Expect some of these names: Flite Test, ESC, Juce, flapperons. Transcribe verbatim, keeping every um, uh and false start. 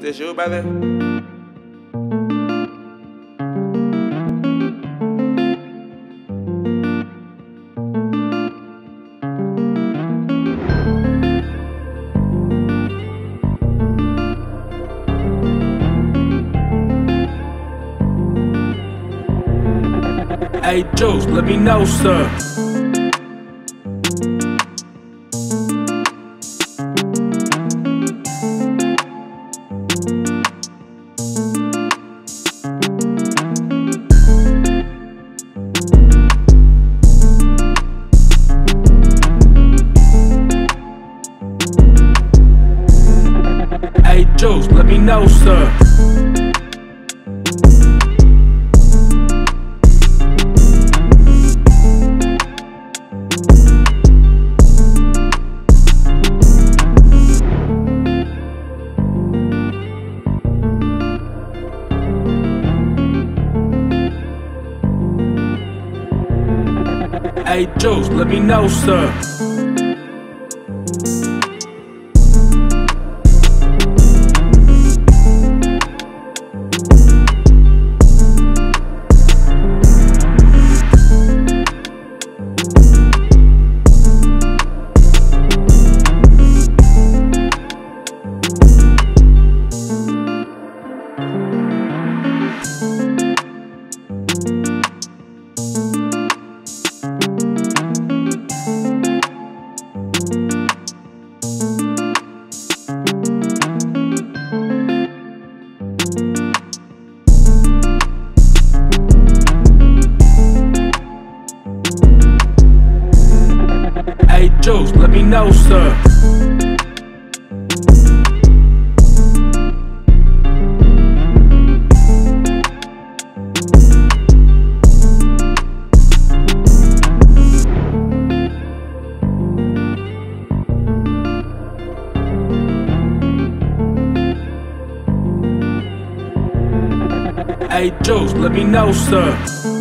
Juce, did you, brother? Hey Juce, let me know, sir. Hey Juce, let me know, sir. Hey Juce, let me know, sir. Hey Juce, let me know, sir. Hey Juce, let me know, sir.